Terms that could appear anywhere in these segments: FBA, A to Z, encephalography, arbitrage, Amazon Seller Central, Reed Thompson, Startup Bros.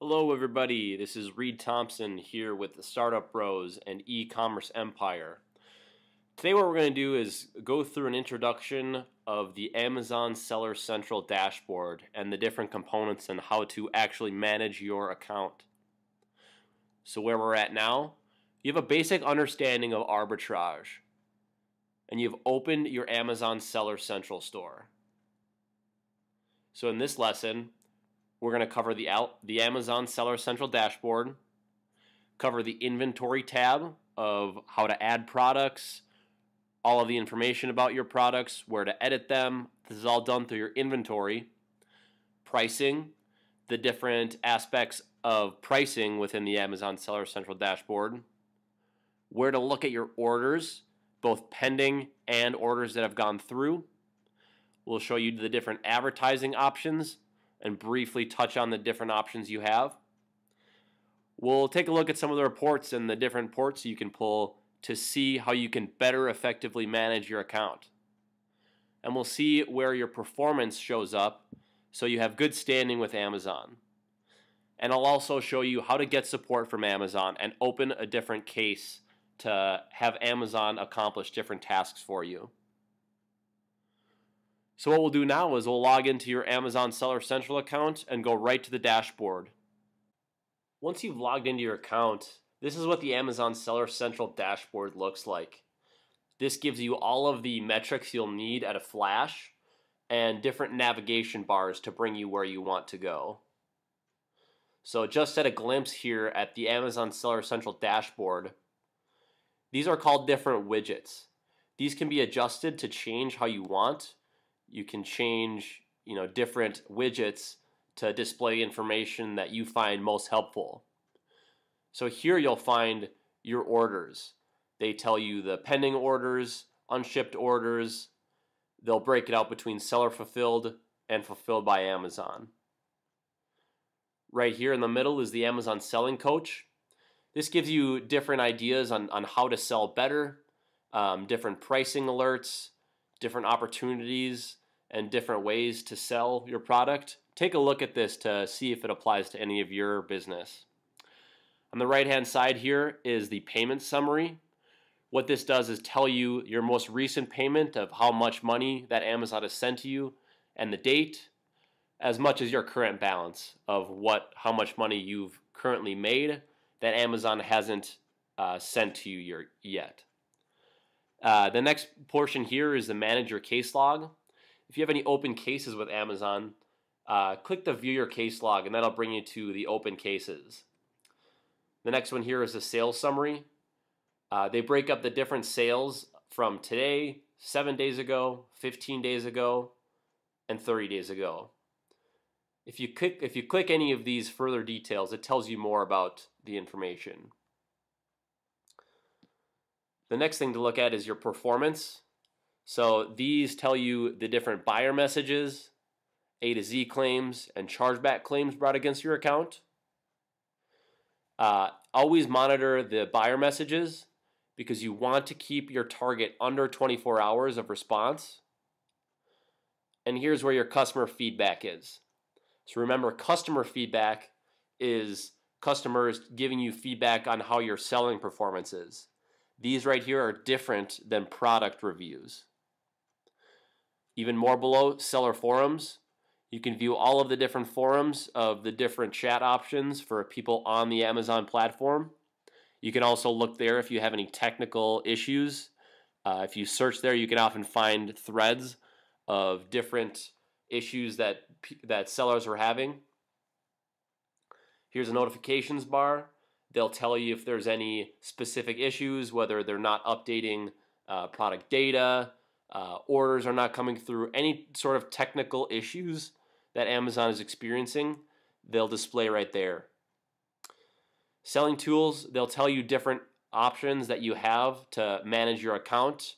Hello everybody, this is Reed Thompson here with the Startup Bros and e-commerce empire. Today what we're going to do is go through an introduction of the Amazon Seller Central dashboard and the different components and how to actually manage your account. So where we're at now, you have a basic understanding of arbitrage and you've opened your Amazon Seller Central store. So in this lesson, we're going to cover the Amazon Seller Central dashboard, cover the inventory tab of how to add products, all of the information about your products, where to edit them. This is all done through your inventory. Pricing, the different aspects of pricing within the Amazon Seller Central dashboard, where to look at your orders, both pending and orders that have gone through. We'll show you the different advertising options and briefly touch on the different options you have. We'll take a look at some of the reports and the different reports you can pull to see how you can better effectively manage your account. And we'll see where your performance shows up so you have good standing with Amazon. And I'll also show you how to get support from Amazon and open a different case to have Amazon accomplish different tasks for you. So what we'll do now is we'll log into your Amazon Seller Central account and go right to the dashboard. Once you've logged into your account, this is what the Amazon Seller Central dashboard looks like. This gives you all of the metrics you'll need at a flash and different navigation bars to bring you where you want to go. So just at a glimpse here at the Amazon Seller Central dashboard, these are called different widgets. These can be adjusted to change how you want. You can change, different widgets to display information that you find most helpful. So here you'll find your orders. They tell you the pending orders, unshipped orders. They'll break it out between seller fulfilled and fulfilled by Amazon. Right here in the middle is the Amazon Selling Coach. This gives you different ideas on how to sell better, different pricing alerts, different opportunities, and different ways to sell your product. Take a look at this to see if it applies to any of your business. On the right hand side here is the payment summary. What this does is tell you your most recent payment of how much money that Amazon has sent to you and the date, as much as your current balance of how much money you've currently made that Amazon hasn't sent to you yet. The next portion here is the Manage Your Case Log. If you have any open cases with Amazon, click the View Your Case Log and that'll bring you to the open cases. The next one here is the Sales Summary. They break up the different sales from today, 7 days ago, 15 days ago, and 30 days ago. If you click any of these further details, it tells you more about the information. The next thing to look at is your performance. So these tell you the different buyer messages, A to Z claims, and chargeback claims brought against your account. Always monitor the buyer messages because you want to keep your target under 24 hours of response. And here's where your customer feedback is. So remember, customer feedback is customers giving you feedback on how your selling performance is. These right here are different than product reviews. Even more below, seller forums. You can view all of the different forums of the different chat options for people on the Amazon platform. You can also look there if you have any technical issues. If you search there, you can often find threads of different issues that sellers are having. Here's a notifications bar. They'll tell you if there's any specific issues, whether they're not updating product data, orders are not coming through, any sort of technical issues that Amazon is experiencing, they'll display right there. Selling tools, they'll tell you different options that you have to manage your account.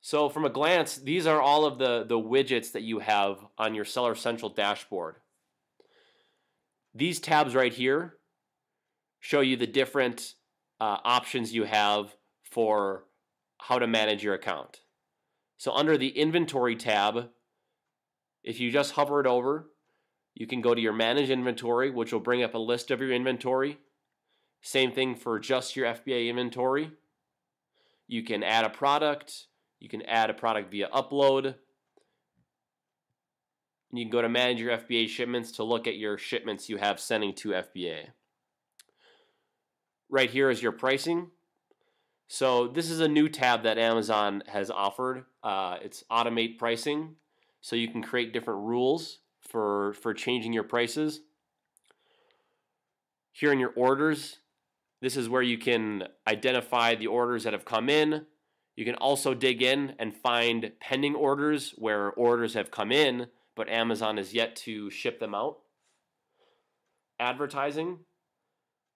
So from a glance, these are all of the widgets that you have on your Seller Central dashboard. These tabs right here show you the different options you have for how to manage your account. So under the inventory tab, if you just hover it over, You can go to your manage inventory, which will bring up a list of your inventory. Same thing for just your FBA inventory. You can add a product. You can add a product via upload. And you can go to manage your FBA shipments to look at your shipments you have sending to FBA. Right here is your pricing. So this is a new tab that Amazon has offered. It's automate pricing. So you can create different rules for changing your prices. Here in your orders, this is where you can identify the orders that have come in. You can also dig in and find pending orders where orders have come in, but Amazon is yet to ship them out. Advertising.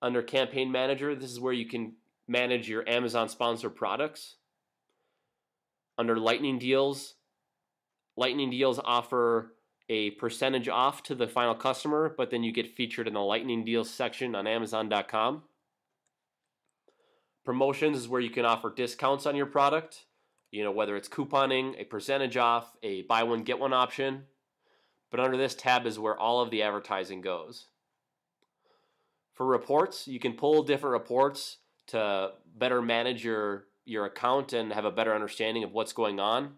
Under Campaign Manager, this is where you can manage your Amazon sponsored products. Under Lightning Deals offer a percentage off to the final customer, but then you get featured in the Lightning Deals section on Amazon.com. Promotions is where you can offer discounts on your product, whether it's couponing, a percentage off, a buy one, get one option. But under this tab is where all of the advertising goes. For reports, you can pull different reports to better manage your account and have a better understanding of what's going on.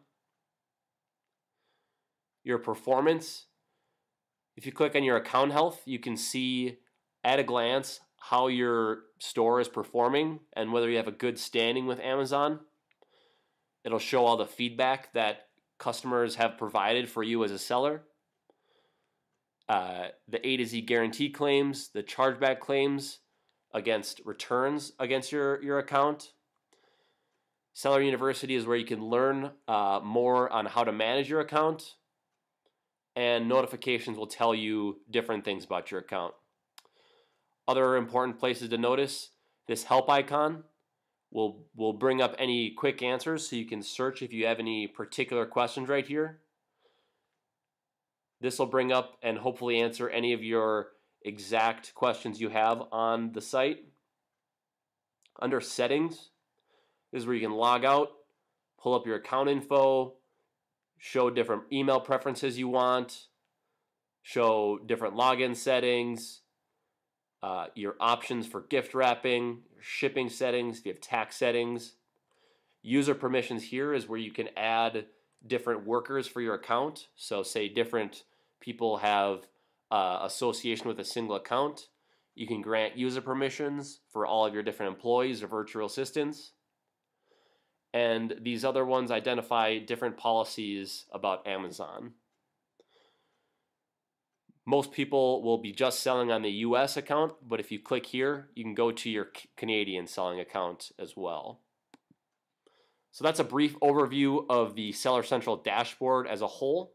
Your performance, if you click on your account health, you can see at a glance how your store is performing and whether you have a good standing with Amazon. It'll show all the feedback that customers have provided for you as a seller. The A to Z guarantee claims, the chargeback claims against returns against your account. Seller University is where you can learn more on how to manage your account. And notifications will tell you different things about your account. Other important places to notice, this help icon will bring up any quick answers so you can search if you have any particular questions right here. This will bring up and hopefully answer any of your exact questions you have on the site. Under settings, this is where you can log out, pull up your account info, show different email preferences you want, show different login settings, your options for gift wrapping, shipping settings, if you have tax settings. User permissions here is where you can add different workers for your account. So say different people have association with a single account. You can grant user permissions for all of your different employees or virtual assistants. And these other ones identify different policies about Amazon. Most people will be just selling on the US account, but if you click here, you can go to your Canadian selling account as well. So that's a brief overview of the Seller Central dashboard as a whole.